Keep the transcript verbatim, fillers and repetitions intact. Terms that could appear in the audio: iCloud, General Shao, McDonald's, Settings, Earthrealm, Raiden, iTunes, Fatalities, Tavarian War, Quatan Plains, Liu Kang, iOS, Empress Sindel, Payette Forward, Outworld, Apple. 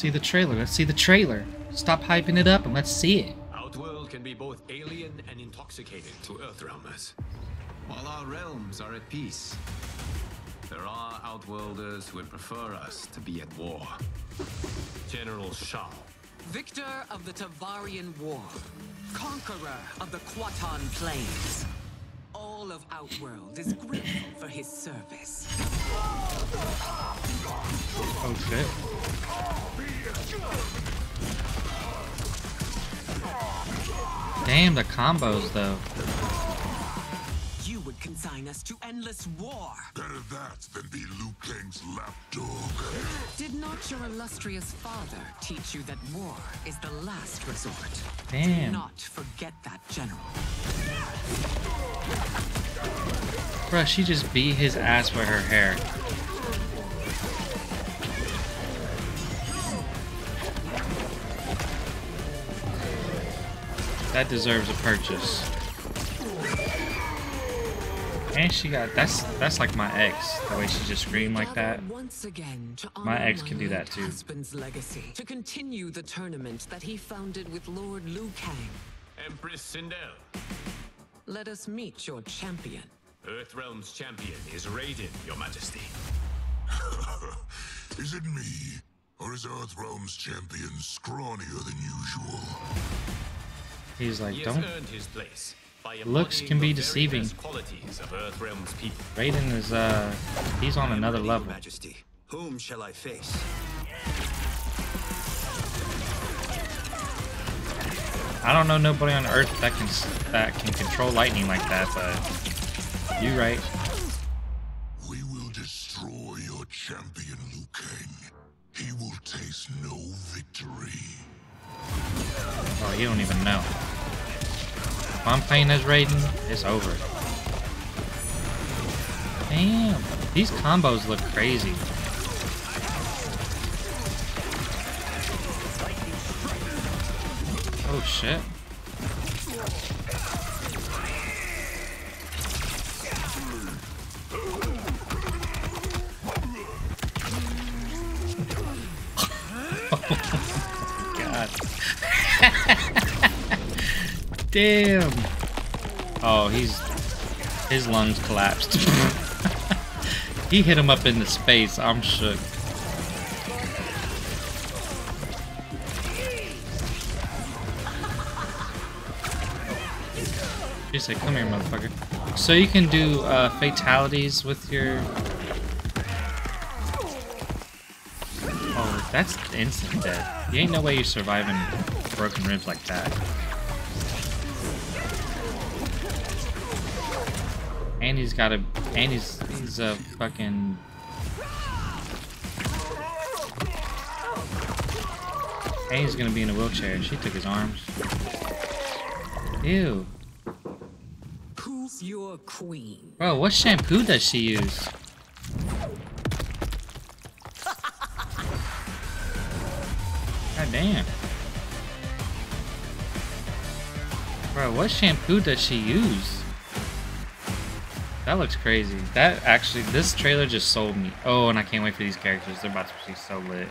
see the trailer. Let's see the trailer. Stop hyping it up and let's see it. Outworld can be both alien and intoxicating to Earthrealmers. While our realms are at peace, there are Outworlders who would prefer us to be at war. General Shao, victor of the Tavarian War, conqueror of the Quatan Plains. All of Outworld is grateful for his service. Oh shit. Damn the combos though. You would consign us to endless war. Better that than be Liu Kang's lapdog. Did not your illustrious father teach you that war is the last resort? Damn. Do not forget that, General. Bruh, she just beat his ass with her hair. That deserves a purchase. And she got that's that's like my ex, the way she just screamed like that. My ex can do that too. Husband's legacy to continue the tournament that he founded with Lord Liu Kang. Empress Sindel. Let us meet your champion. Earthrealm's champion is Raiden, Your Majesty. Is it me, or is Earthrealm's champion scrawnier than usual? He's like, he don't. Earned his place by looks can be deceiving. Qualities of Earthrealm's people. Raiden is, uh, he's on another ready, level. Your Majesty, whom shall I face? I don't know nobody on Earth that can that can control lightning like that, but you right. We will destroy your champion, Liu Kang. He will taste no victory. Oh, you don't even know. If I'm playing as Raiden, it's over. Damn, these combos look crazy. Oh shit. Oh god. Damn. Oh, he's his lungs collapsed. He hit him up into space, I'm shook. She said, come here, motherfucker. So you can do uh, fatalities with your... Oh, that's instant death. You ain't no way you're surviving broken ribs like that. And he's got a... And he's, he's a fucking... And he's gonna be in a wheelchair. She took his arms. Ew. Your queen. Bro, what shampoo does she use? God damn. Bro, what shampoo does she use? That looks crazy. That actually, this trailer just sold me. Oh, and I can't wait for these characters. They're about to be so lit.